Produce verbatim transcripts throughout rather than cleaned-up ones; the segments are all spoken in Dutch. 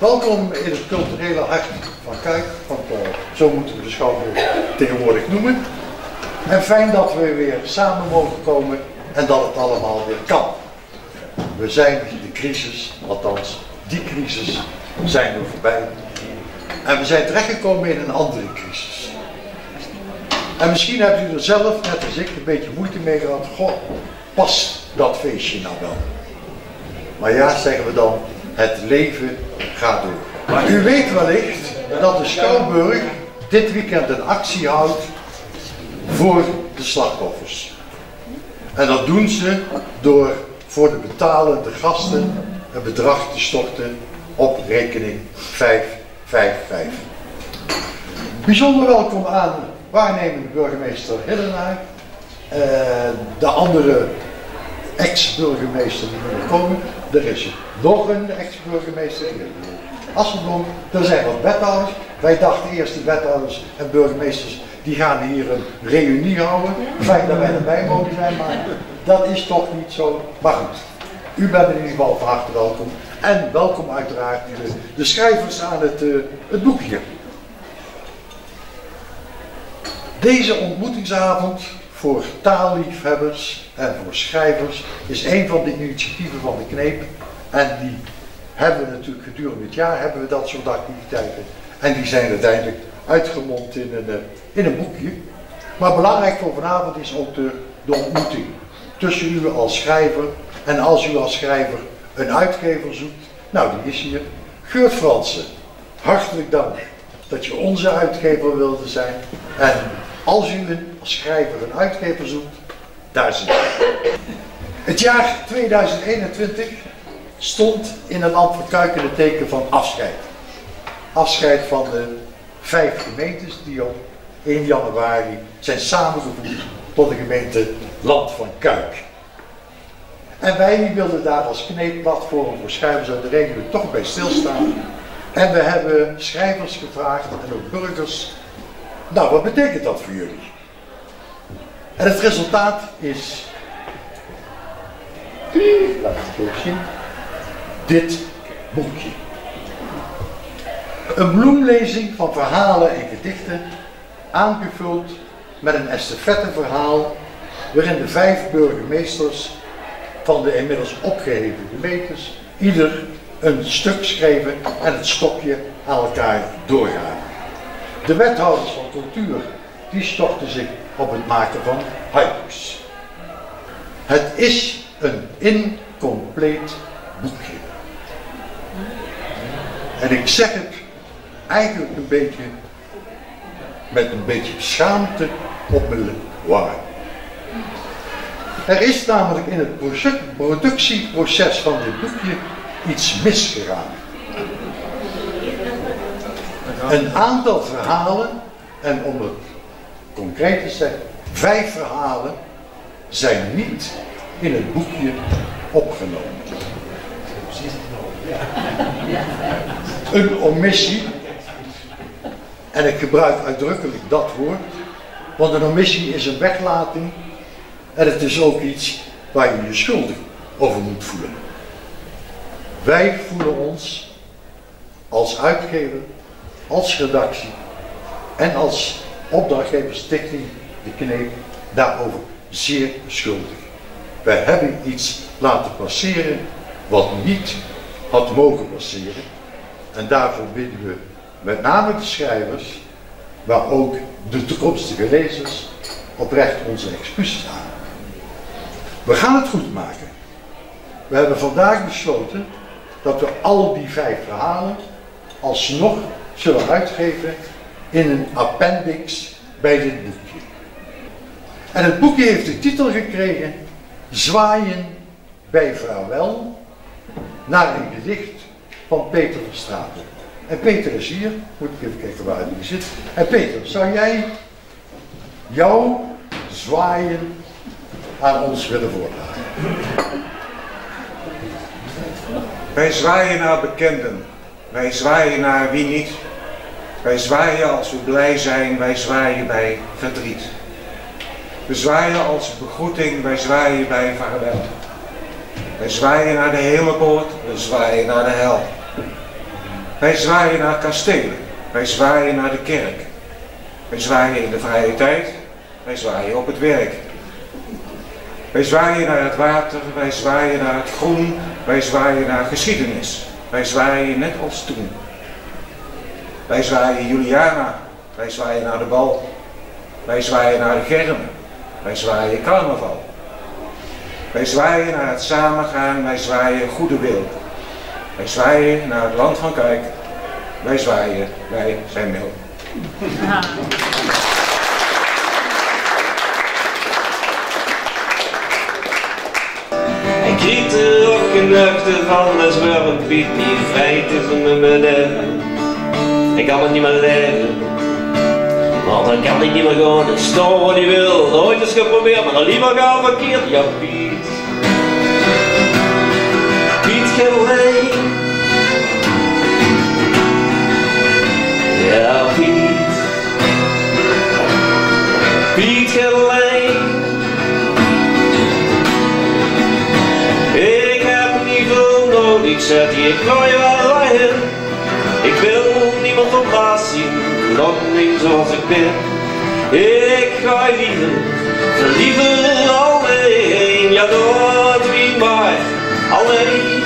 Welkom in het culturele hart van Kuik, want uh, zo moeten we de schouwburg tegenwoordig noemen. En fijn dat we weer samen mogen komen en dat het allemaal weer kan. We zijn de crisis, althans die crisis, zijn we voorbij. En we zijn terechtgekomen in een andere crisis. En misschien hebt u er zelf, net als ik, een beetje moeite mee gehad. Goh, past dat feestje nou wel? Maar ja, zeggen we dan, het leven gaat door. Maar u weet wellicht dat de Schouwburg dit weekend een actie houdt voor de slachtoffers. En dat doen ze door voor de betalende gasten een bedrag te storten op rekening vijf vijf vijf. Bijzonder welkom aan waarnemende burgemeester Hildenberg, de andere ex-burgemeester die willen komen. Er is nog een ex-burgemeester in Asseldonk. Er zijn wat wethouders. Wij dachten eerst de wethouders en burgemeesters die gaan hier een reunie houden. Fijn dat wij erbij mogen zijn, maar dat is toch niet zo. Maar goed, u bent in ieder geval van harte welkom. En welkom uiteraard de, de schrijvers aan het, uh, het boekje. Deze ontmoetingsavond voor taalliefhebbers en voor schrijvers is een van de initiatieven van De Kneep. En die hebben we natuurlijk gedurende het jaar, hebben we dat soort activiteiten. En die zijn uiteindelijk uitgemond in een, in een boekje. Maar belangrijk voor vanavond is ook de, de ontmoeting tussen u als schrijver. En als u als schrijver een uitgever zoekt, nou die is hier. Geurt Fransen, hartelijk dank dat je onze uitgever wilde zijn. En als u een als schrijver een uitgever zoekt, daar zit hij. Het jaar tweeduizend eenentwintig stond in het land van Kuik in het teken van afscheid. Afscheid van de vijf gemeentes die op één januari zijn samengevoegd tot de gemeente Land van Kuik. En wij wilden daar als Kneepplatform voor schrijvers uit de regio toch bij stilstaan. En we hebben schrijvers gevraagd en ook burgers. Nou, wat betekent dat voor jullie? En het resultaat is... Laat ik het even zien. Dit boekje. Een bloemlezing van verhalen en gedichten, aangevuld met een estafetteverhaal waarin de vijf burgemeesters van de inmiddels opgeheven gemeentes ieder een stuk schreven en het stokje aan elkaar doorgaan. De wethouders van cultuur die stortten zich op het maken van haikus. Het is een incompleet boekje. En ik zeg het eigenlijk een beetje met een beetje schaamte op mijn lippen. Waar? Er is namelijk in het productieproces van dit boekje iets misgegaan. Een aantal verhalen, en om het concreet te zeggen, vijf verhalen zijn niet in het boekje opgenomen. Een omissie, en ik gebruik uitdrukkelijk dat woord, want een omissie is een weglating en het is ook iets waar je je schuldig over moet voelen. Wij voelen ons als uitgever, als redactie en als opdrachtgeverstichting De Kneep daarover zeer schuldig. Wij hebben iets laten passeren wat niet had mogen passeren. En daarvoor bidden we met name de schrijvers, maar ook de toekomstige lezers, oprecht onze excuses aan. We gaan het goed maken. We hebben vandaag besloten dat we al die vijf verhalen alsnog zullen uitgeven in een appendix bij dit boekje. En het boekje heeft de titel gekregen Zwaaien bij vaarwel, naar een gedicht van Peter van Straten. En Peter is hier, moet ik even kijken waar hij nu zit. En Peter, zou jij jouw zwaaien aan ons willen voordragen? Wij zwaaien naar bekenden, wij zwaaien naar wie niet. Wij zwaaien als we blij zijn, wij zwaaien bij verdriet. We zwaaien als begroeting, wij zwaaien bij vaarwel. Wij zwaaien naar de hemelpoort, we zwaaien naar de hel. Wij zwaaien naar kastelen, wij zwaaien naar de kerk. Wij zwaaien in de vrije tijd, wij zwaaien op het werk. Wij zwaaien naar het water, wij zwaaien naar het groen, wij zwaaien naar geschiedenis. Wij zwaaien net als toen. Wij zwaaien Juliana, wij zwaaien naar de bal. Wij zwaaien naar de germen, wij zwaaien carnaval. Wij zwaaien naar het samengaan, wij zwaaien goede wil. Wij zwaaien naar het land van Kijk, wij zwaaien, wij zijn mil. Ja. Hij kriekt er ook genuikte van, dat is waarom Piet niet vrij te van mijn leven. Ik kan het niet meer leven. Want dan kan ik niet meer gaan, ik sta wat ik wil. Nooit eens geprobeerd, maar dan liever gaan verkeerd. Ja, Piet. Piet gelijk. Ja, Piet. Piet gelijk. Ik heb niet veel nodig, ik zet hier, ik kan je wel rijden. Ik wil niemand op laat zien. Nog niet zoals ik ben, ik ga je liever, liever alleen, ja nooit wie maar alleen.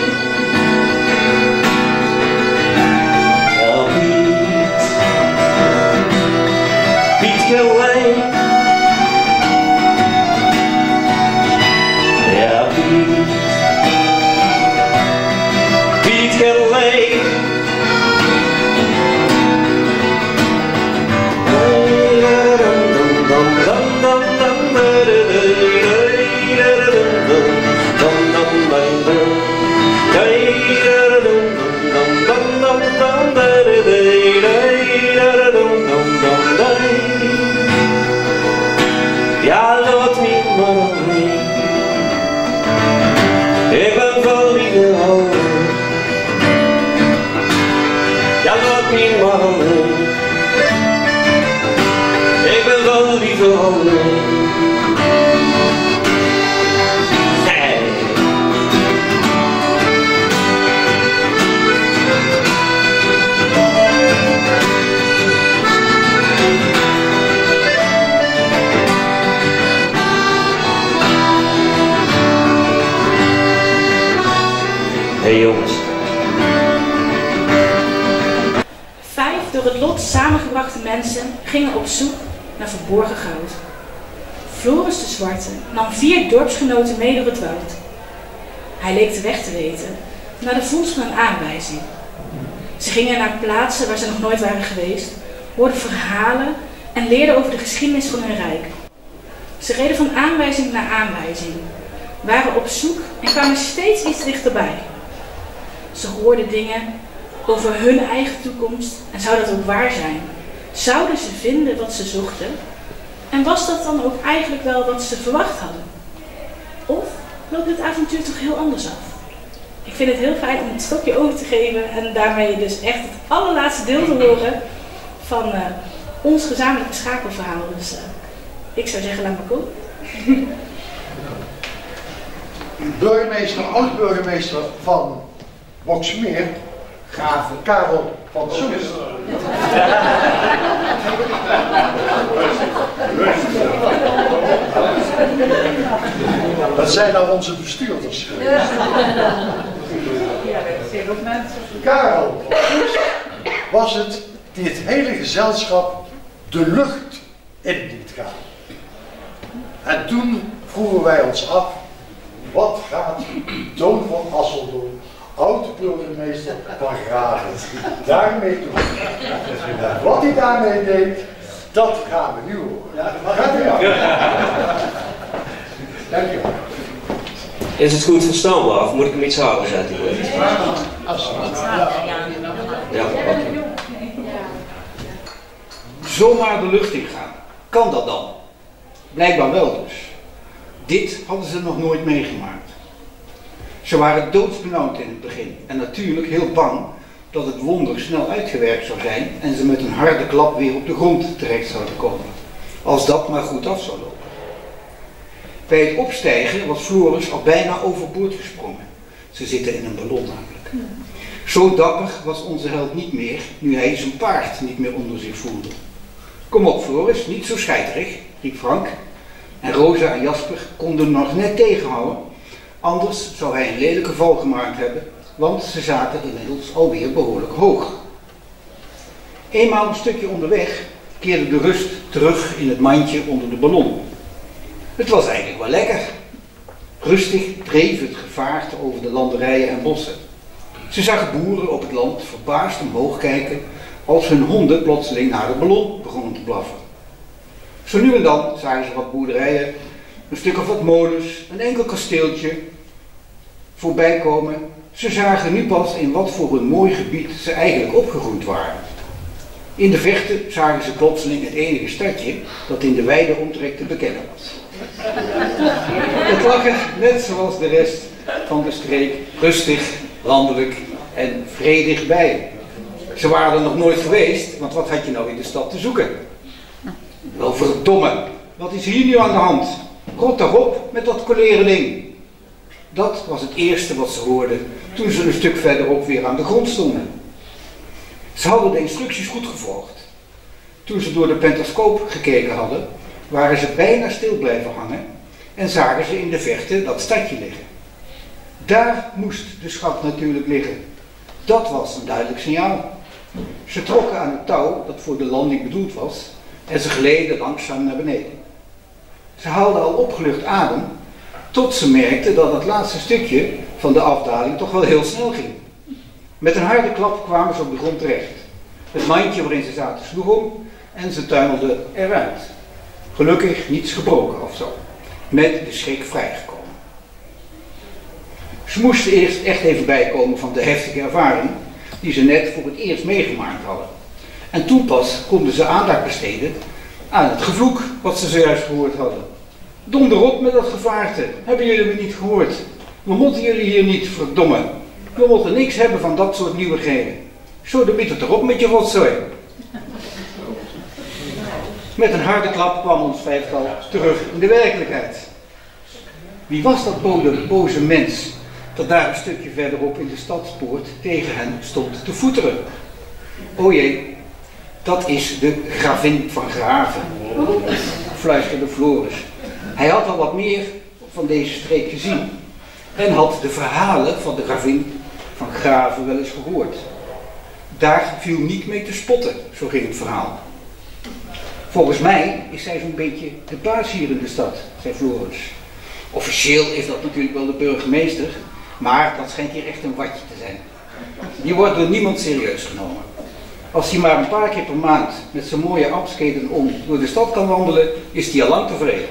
Ja Piet, Piet gelijk. Ja Piet, Piet gelijk. Ja, laat me maar mee. Ik ben van wie gehouden. Ja, laat me maar mee. Ik ben van wie gehouden. Hey jongens. Vijf door het lot samengebrachte mensen gingen op zoek naar verborgen goud. Floris de Zwarte nam vier dorpsgenoten mee door het woud. Hij leek de weg te weten, maar de vondst van een aanwijzing. Ze gingen naar plaatsen waar ze nog nooit waren geweest, hoorden verhalen en leerden over de geschiedenis van hun rijk. Ze reden van aanwijzing naar aanwijzing, waren op zoek en kwamen steeds iets dichterbij. Ze hoorden dingen over hun eigen toekomst en zou dat ook waar zijn? Zouden ze vinden wat ze zochten? En was dat dan ook eigenlijk wel wat ze verwacht hadden? Of loopt dit avontuur toch heel anders af? Ik vind het heel fijn om het stokje over te geven en daarmee dus echt het allerlaatste deel te horen van uh, ons gezamenlijke schakelverhaal. Dus uh, ik zou zeggen, laat maar komen. Burgemeester, oud-burgemeester van Boxmeer, Grave, Karel van de Soest. Dat zijn dan onze bestuurders. Karel van de Soest was het die het hele gezelschap de lucht in liet gaan. En toen vroegen wij ons af, wat gaat Toon van Assel doen? Oud-burgemeester van Grave. Daarmee doen. Wat hij daarmee deed, dat gaan we nu horen. Gaat u af. Dank je wel. Is het goed verstaanbaar of moet ik hem iets harder zetten? Alsjeblieft. Ja, oké. Zomaar de lucht in gaan. Kan dat dan? Blijkbaar wel dus. Dit hadden ze nog nooit meegemaakt. Ze waren doodsbenauwd in het begin en natuurlijk heel bang dat het wonder snel uitgewerkt zou zijn en ze met een harde klap weer op de grond terecht zouden komen, als dat maar goed af zou lopen. Bij het opstijgen was Floris al bijna overboord gesprongen. Ze zitten in een ballon namelijk. Zo dapper was onze held niet meer, nu hij zijn paard niet meer onder zich voelde. Kom op, Floris, niet zo scheiterig, riep Frank. En Rosa en Jasper konden hem nog net tegenhouden, anders zou hij een lelijke val gemaakt hebben, want ze zaten inmiddels alweer behoorlijk hoog. Eenmaal een stukje onderweg keerde de rust terug in het mandje onder de ballon. Het was eigenlijk wel lekker. Rustig dreef het gevaarte over de landerijen en bossen. Ze zagen boeren op het land verbaasd omhoog kijken als hun honden plotseling naar de ballon begonnen te blaffen. Zo nu en dan zagen ze wat boerderijen, een stuk of wat molens, een enkel kasteeltje voorbij komen. Ze zagen nu pas in wat voor een mooi gebied ze eigenlijk opgegroeid waren. In de verte zagen ze plotseling het enige stadje dat in de wijde omtrek te bekennen was. Het lag er, net zoals de rest van de streek, rustig, landelijk en vredig bij. Ze waren er nog nooit geweest, want wat had je nou in de stad te zoeken? Wel verdomme, wat is hier nu aan de hand? Rot daarop met dat kolereling. Dat was het eerste wat ze hoorden toen ze een stuk verderop weer aan de grond stonden. Ze hadden de instructies goed gevolgd. Toen ze door de pentascoop gekeken hadden, waren ze bijna stil blijven hangen en zagen ze in de verte dat stadje liggen. Daar moest de schat natuurlijk liggen. Dat was een duidelijk signaal. Ze trokken aan het touw dat voor de landing bedoeld was en ze gleden langzaam naar beneden. Ze haalden al opgelucht adem, tot ze merkten dat het laatste stukje van de afdaling toch wel heel snel ging. Met een harde klap kwamen ze op de grond terecht. Het mandje waarin ze zaten sloeg om en ze tuimelden eruit. Gelukkig niets gebroken of zo. Met de schrik vrijgekomen. Ze moesten eerst echt even bijkomen van de heftige ervaring die ze net voor het eerst meegemaakt hadden. En toen pas konden ze aandacht besteden aan het gevloek wat ze zojuist gehoord hadden. Donder op met dat gevaarte, hebben jullie me niet gehoord? We moeten jullie hier niet, verdomme. We moeten niks hebben van dat soort nieuwigheden. Zo, dan biedt het erop met je rotzooi. Met een harde klap kwam ons vijftal terug in de werkelijkheid. Wie was dat boze mens dat daar een stukje verderop in de stadspoort tegen hen stond te voeteren? O jee, dat is de gravin van Grave, fluisterde Floris. Hij had al wat meer van deze streek gezien en had de verhalen van de gravin van Grave wel eens gehoord. Daar viel niet mee te spotten, zo ging het verhaal. Volgens mij is zij zo'n beetje de baas hier in de stad, zei Floris. Officieel is dat natuurlijk wel de burgemeester, maar dat schijnt hier echt een watje te zijn. Die wordt door niemand serieus genomen. Als hij maar een paar keer per maand met zijn mooie ambtsketen om door de stad kan wandelen, is hij al lang tevreden.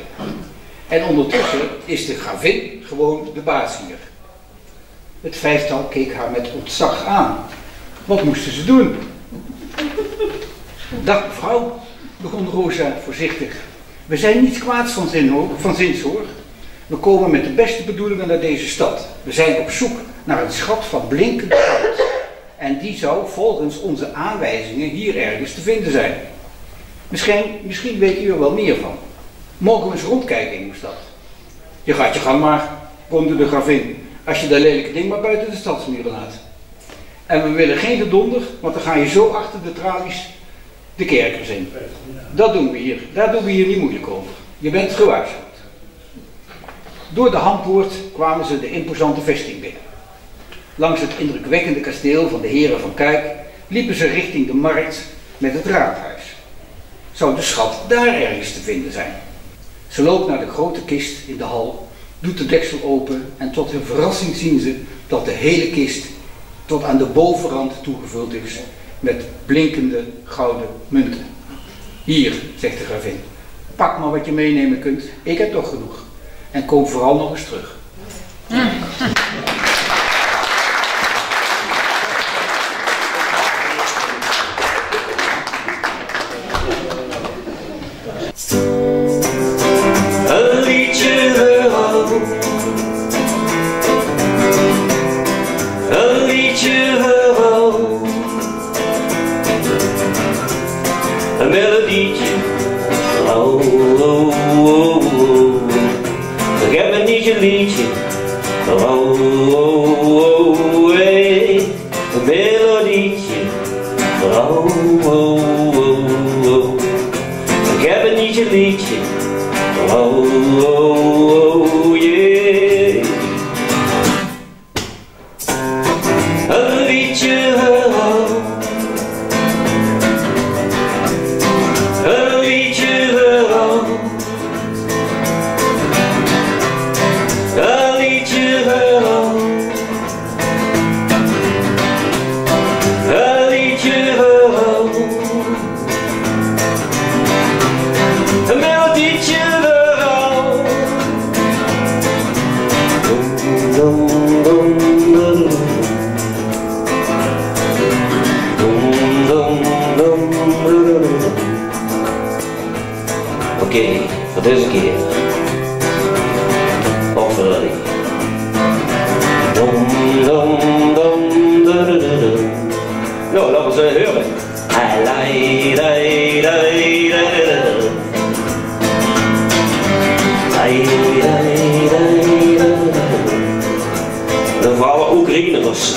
En ondertussen is de gravin gewoon de baas hier. Het vijftal keek haar met ontzag aan. Wat moesten ze doen? Dag mevrouw, begon Rosa voorzichtig. We zijn niets kwaads van zin, hoor, van zins hoor. We komen met de beste bedoelingen naar deze stad. We zijn op zoek naar een schat van blinkend goud. En die zou volgens onze aanwijzingen hier ergens te vinden zijn. Misschien, misschien weet u er wel meer van. Mogen we eens rondkijken in de stad? Je gaat je gang maar, bromde de gravin. Als je dat lelijke ding maar buiten de stadsmuren laat. En we willen geen gedonder, want dan ga je zo achter de tralies de kerkers in. Dat doen we hier. Daar doen we hier niet moeilijk over. Je bent gewaarschuwd. Door de Hampoort kwamen ze de imposante vesting binnen. Langs het indrukwekkende kasteel van de heren van Kuik liepen ze richting de markt met het raadhuis. Zou de schat daar ergens te vinden zijn? Ze loopt naar de grote kist in de hal, doet de deksel open en tot hun verrassing zien ze dat de hele kist tot aan de bovenrand toegevuld is met blinkende gouden munten. Hier, zegt de gravin, pak maar wat je meenemen kunt, ik heb toch genoeg. En kom vooral nog eens terug. Ja. Een liedje de hoop, een liedje de hoop, een melodietje. Oh, oh, oh, oh. Ik heb een liedje, liedje, oh, oh, oh, hey. Een Oh, oh, oh, oh. Ik heb een nietje liedje. Oh, oh, oh, yeah. Een liedje, oh. Een liedje, oh. Een liedje, oh. Een liedje, oh. Een melodietje. Oké, okay, voor deze keer. Of voor die. Nou, laten we ze horen. De vrouwen Oekraïners.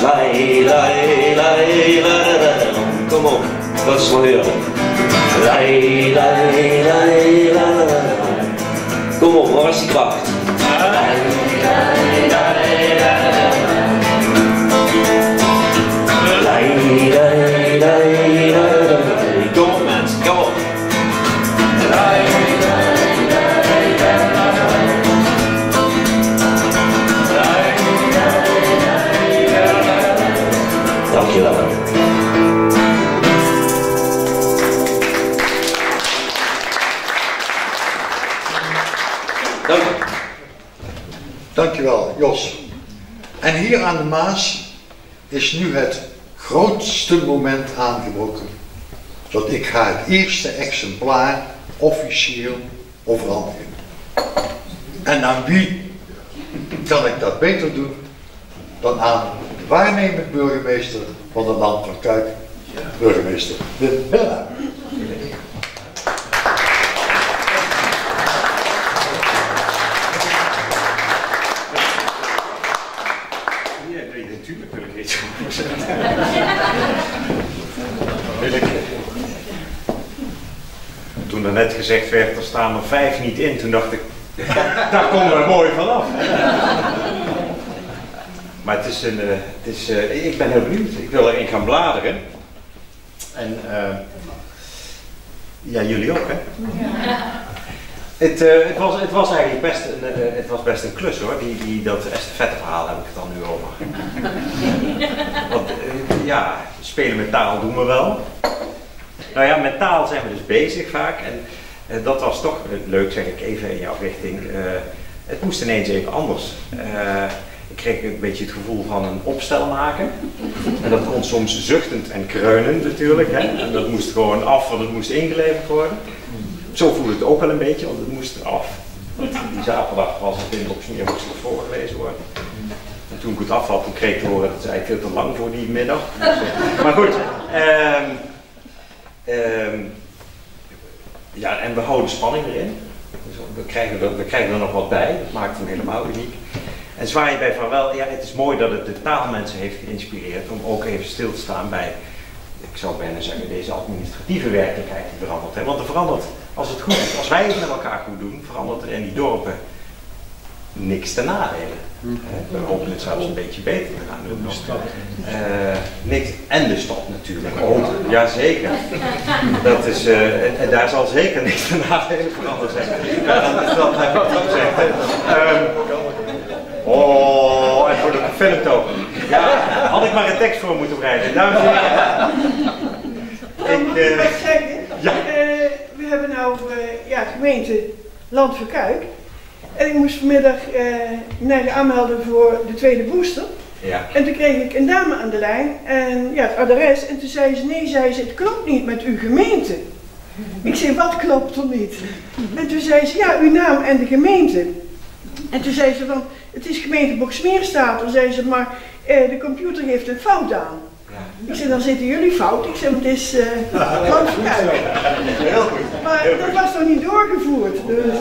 Kom op, dat is wel heerlijk. Lai, lai, lai, la, la, la. Kom op, waar is die kracht? Lai, lai, lai, la, la. Lai, lai, lai, la, la. Kom op mensen, kom op. Lai, lai, lai, la, la. Lai, lai, lai, la. Dankjewel. Dank u. Dankjewel, Jos. En hier aan de Maas is nu het grootste moment aangebroken. Dat ik ga het eerste exemplaar officieel overhandigen. En aan wie kan ik dat beter doen dan aan de waarnemend burgemeester van het land van Kuik, burgemeester De Bella. Toen er net gezegd werd, er staan er vijf niet in, toen dacht ik, daar komen we mooi vanaf. Maar het is een, het is, uh, ik ben heel benieuwd, ik wil erin gaan bladeren. En uh, ja, jullie ook, hè? Ja. Het, uh, het, was, het was eigenlijk best een, uh, het was best een klus hoor, die, die, dat estafetteverhaal heb ik het dan nu over. Want uh, ja, spelen met taal doen we wel. Nou ja, met taal zijn we dus bezig vaak en uh, dat was toch leuk, zeg ik even in jouw richting. Uh, het moest ineens even anders. Uh, ik kreeg een beetje het gevoel van een opstel maken. En dat kon soms zuchtend en kreunend natuurlijk. Hè? En dat moest gewoon af, want het moest ingeleverd worden. Zo voelde het ook wel een beetje, want het moest eraf. Die zaterdag was het in Boxmeer, moest het voorgelezen worden. En toen ik het af had, toen kreeg ik te horen dat het eigenlijk veel te lang voor die middag. Maar goed, um, um, ja, en we houden spanning erin. Dus we, krijgen er, we krijgen er nog wat bij, dat maakt hem helemaal uniek. En zwaai bij van wel, ja, het is mooi dat het de taalmensen heeft geïnspireerd om ook even stil te staan bij, ik zou bijna zeggen, deze administratieve werkelijkheid die verandert. Hè? Want er verandert, als het goed is, als wij het met elkaar goed doen, verandert er in die dorpen niks ten nadelen. We hopen het zelfs een beetje beter te gaan doen. Uh, niks. En de stad natuurlijk. Oh, jazeker. Dat is, uh, en daar zal zeker niks ten nadelen veranderd zijn. Dat heb ik ook gezegd. Um, oh, en voor de filmtoken. Ja, had ik maar een tekst voor moeten bereiden. Dames en heren. Ik moet uh, wat zeggen. Ja. Uh, we hebben nou uh, ja, gemeente Land van Kuik. En ik moest vanmiddag uh, naar de aanmelden voor de tweede booster. Ja. En toen kreeg ik een dame aan de lijn en ja, het adres. En toen zei ze, nee, zei ze, het klopt niet met uw gemeente. Ik zei, wat klopt er niet? En toen zei ze, ja, uw naam en de gemeente. En toen zei ze, van, het is gemeente Boxmeer staat. Toen zei ze, maar uh, de computer heeft een fout aan. Ja. Ik zei, dan zitten jullie fout. Ik zei, het is uh, Land van Kuik. Heel goed. Maar dat was nog niet doorgevoerd. Dus.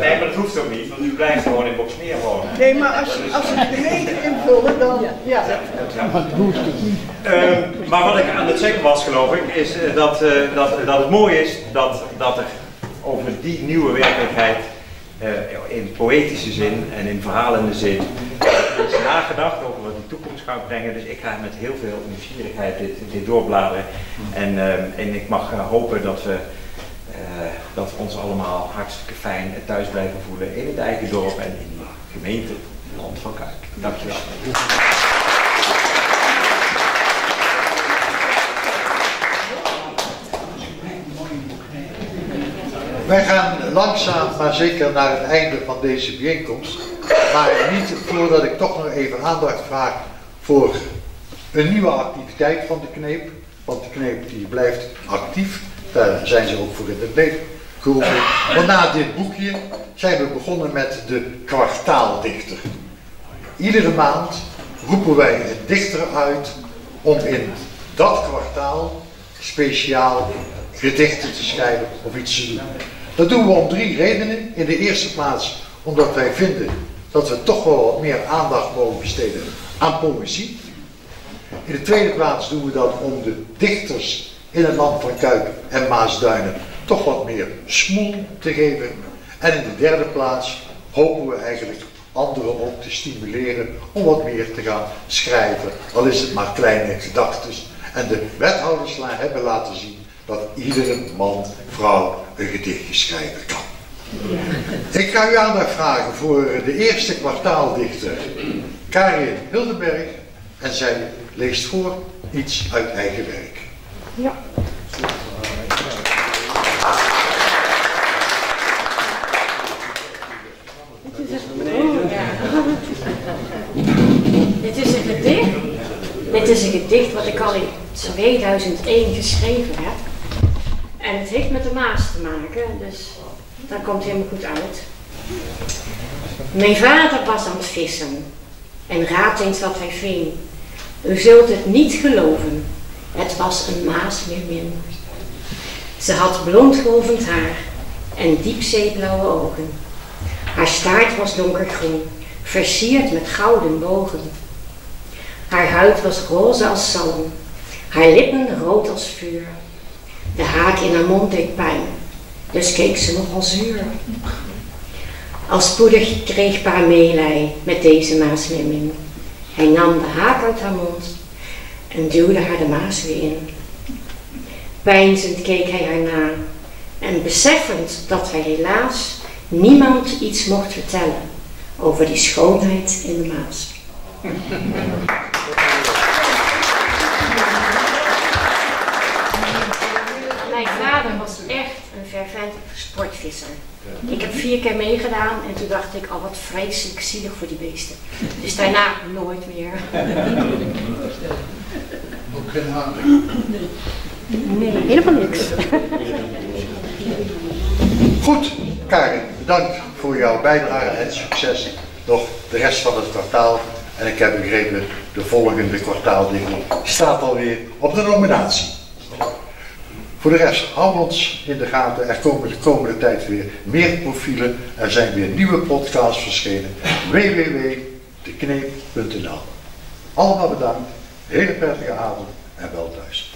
Nee, maar dat hoeft ook niet, want u blijft gewoon in Boxmeer wonen. Nee, maar als, als het gemeente in vullen, dan... Ja. Ja. Ja, ja. Uh, maar wat ik aan het zeggen was, geloof ik, is dat, uh, dat, dat het mooi is dat, dat er over die nieuwe werkelijkheid uh, in poëtische zin en in verhalende zin is nagedacht over wat de toekomst gaat brengen. Dus ik ga met heel veel nieuwsgierigheid dit, dit doorbladeren. En, uh, en ik mag uh, hopen dat we... Uh, dat we ons allemaal hartstikke fijn en thuis blijven voelen in het eigen dorp en in de gemeente Land van Kuik. Dankjewel. Wij gaan langzaam maar zeker naar het einde van deze bijeenkomst, maar niet voordat ik toch nog even aandacht vraag voor een nieuwe activiteit van De Kneep, want De Kneep die blijft actief. Daar zijn ze ook voor in het leven geroepen. Want na dit boekje zijn we begonnen met de kwartaaldichter. Iedere maand roepen wij een dichter uit om in dat kwartaal speciaal gedichten te schrijven of iets te doen. Dat doen we om drie redenen. In de eerste plaats omdat wij vinden dat we toch wel wat meer aandacht mogen besteden aan poëzie. In de tweede plaats doen we dat om de dichters in het Land van Kuik en Maasduinen toch wat meer smoel te geven. En in de derde plaats hopen we eigenlijk anderen ook te stimuleren om wat meer te gaan schrijven. Al is het maar kleine gedachten. En de wethouders hebben laten zien dat iedere man, vrouw een gedichtje schrijven kan. Ik ga u aandacht vragen voor de eerste kwartaaldichter Karin Hildenberg. En zij leest voor iets uit eigen werk. Ja. Het is een, oh, ja. Dit is een gedicht. Dit is een gedicht wat ik al in tweeduizend één geschreven heb. En het heeft met de Maas te maken, dus dat komt helemaal goed uit. Mijn vader was aan het vissen. En raad eens wat hij ving. U zult het niet geloven. Het was een maasmeermin. Ze had blond golvend haar en diepzeeblauwe ogen. Haar staart was donkergroen, versierd met gouden bogen. Haar huid was roze als zalm, haar lippen rood als vuur. De haak in haar mond deed pijn, dus keek ze nogal zuur. Al spoedig kreeg Pa meelij met deze maasmeermin. Hij nam de haak uit haar mond en duwde haar de Maas weer in. Peinzend keek hij haar na en beseffend dat hij helaas niemand iets mocht vertellen over die schoonheid in de Maas. Mijn vader was echt een fervent sportvisser. Ik heb vier keer meegedaan en toen dacht ik, oh, wat vreselijk zielig voor die beesten. Dus daarna nooit meer. Ook geen handen. Nee, nee, helemaal niks. Goed, Karin, bedankt voor jouw bijdrage en succes nog de rest van het kwartaal. En ik heb begrepen, de volgende kwartaaldichter staat alweer op de nominatie. Voor de rest, hou ons in de gaten. Er komen de komende tijd weer meer profielen. Er zijn weer nieuwe podcasts verschenen. w w w punt de kneep punt n l. Allemaal bedankt. Hele prettige avond en wel thuis.